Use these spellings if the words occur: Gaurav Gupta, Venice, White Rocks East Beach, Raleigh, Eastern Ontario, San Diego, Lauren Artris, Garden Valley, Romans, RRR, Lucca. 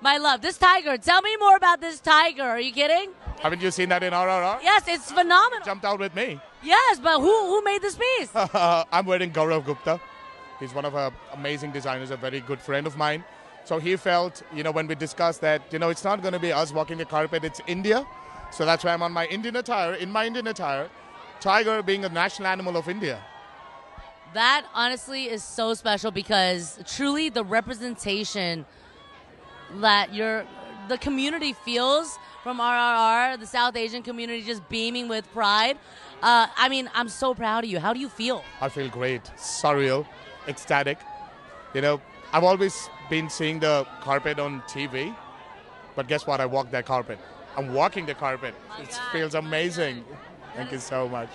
my love. This tiger, tell me more about this tiger. Are you kidding? Haven't you seen that in RRR? Yes, it's phenomenal. It jumped out with me. Yes, but who made this piece? I'm wearing Gaurav Gupta. He's one of our amazing designers, a very good friend of mine. So he felt, you know, when we discussed that, you know, it's not going to be us walking the carpet, it's India. So that's why I'm on my Indian attire, in my Indian attire, tiger being a national animal of India. That honestly is so special because truly the representation that the community feels from RRR, the South Asian community just beaming with pride. I mean, I'm so proud of you. How do you feel? I feel great, surreal, ecstatic. You know, I've always been seeing the carpet on TV, but guess what? I walked that carpet. I'm walking the carpet. It feels amazing. Thank you so much.